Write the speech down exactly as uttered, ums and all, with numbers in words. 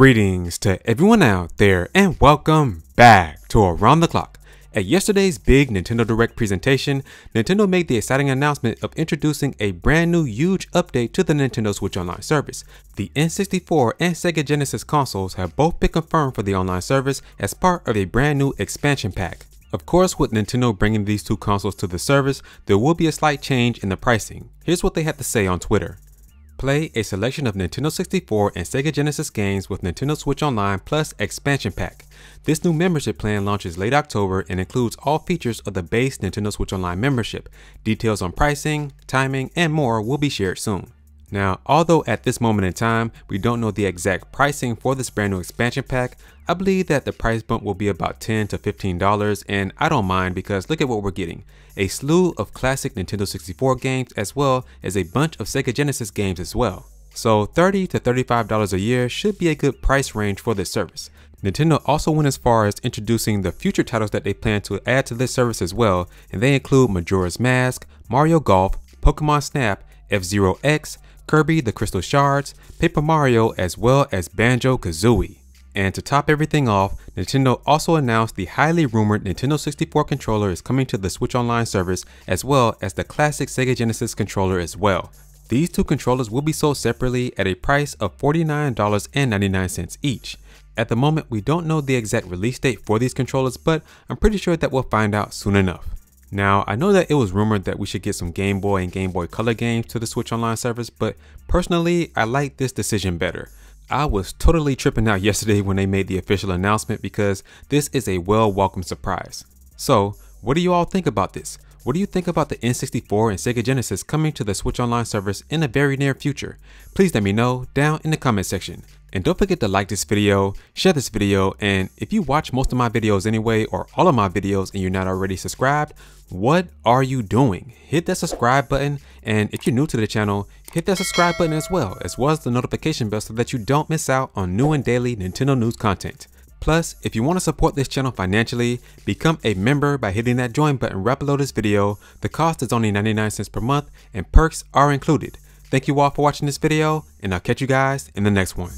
Greetings to everyone out there and welcome back to Around the Clock. At yesterday's big Nintendo Direct presentation, Nintendo made the exciting announcement of introducing a brand new huge update to the Nintendo Switch Online service. The N sixty-four and Sega Genesis consoles have both been confirmed for the online service as part of a brand new expansion pack. Of course, with Nintendo bringing these two consoles to the service, there will be a slight change in the pricing. Here's what they had to say on Twitter. Play a selection of Nintendo sixty-four and Sega Genesis games with Nintendo Switch Online plus Expansion Pack. This new membership plan launches late October and includes all features of the base Nintendo Switch Online membership. Details on pricing, timing, and more will be shared soon. Now, although at this moment in time, we don't know the exact pricing for this brand new expansion pack, I believe that the price bump will be about ten to fifteen dollars, and I don't mind because look at what we're getting. A slew of classic Nintendo sixty-four games as well as a bunch of Sega Genesis games as well. So thirty to thirty-five dollars a year should be a good price range for this service. Nintendo also went as far as introducing the future titles that they plan to add to this service as well, and they include Majora's Mask, Mario Golf, Pokemon Snap, F-Zero X, Kirby the Crystal Shards, Paper Mario, as well as Banjo Kazooie. And to top everything off, Nintendo also announced the highly rumored Nintendo sixty-four controller is coming to the Switch Online service, as well as the classic Sega Genesis controller as well. These two controllers will be sold separately at a price of forty-nine ninety-nine each. At the moment, we don't know the exact release date for these controllers, but I'm pretty sure that we'll find out soon enough. Now, I know that it was rumored that we should get some Game Boy and Game Boy Color games to the Switch Online service, but personally, I like this decision better. I was totally tripping out yesterday when they made the official announcement because this is a well-welcome surprise. So, what do you all think about this? What do you think about the N sixty-four and Sega Genesis coming to the Switch Online service in the very near future? Please let me know down in the comment section. And don't forget to like this video, share this video, and if you watch most of my videos anyway or all of my videos and you're not already subscribed, what are you doing? Hit that subscribe button, and if you're new to the channel, hit that subscribe button as well, as well as the notification bell so that you don't miss out on new and daily Nintendo news content. Plus, if you want to support this channel financially, become a member by hitting that join button right below this video. The cost is only ninety-nine cents per month and perks are included. Thank you all for watching this video, and I'll catch you guys in the next one.